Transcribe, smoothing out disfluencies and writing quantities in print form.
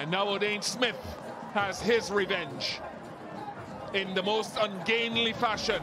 And now Odean Smith has his revenge in the most ungainly fashion.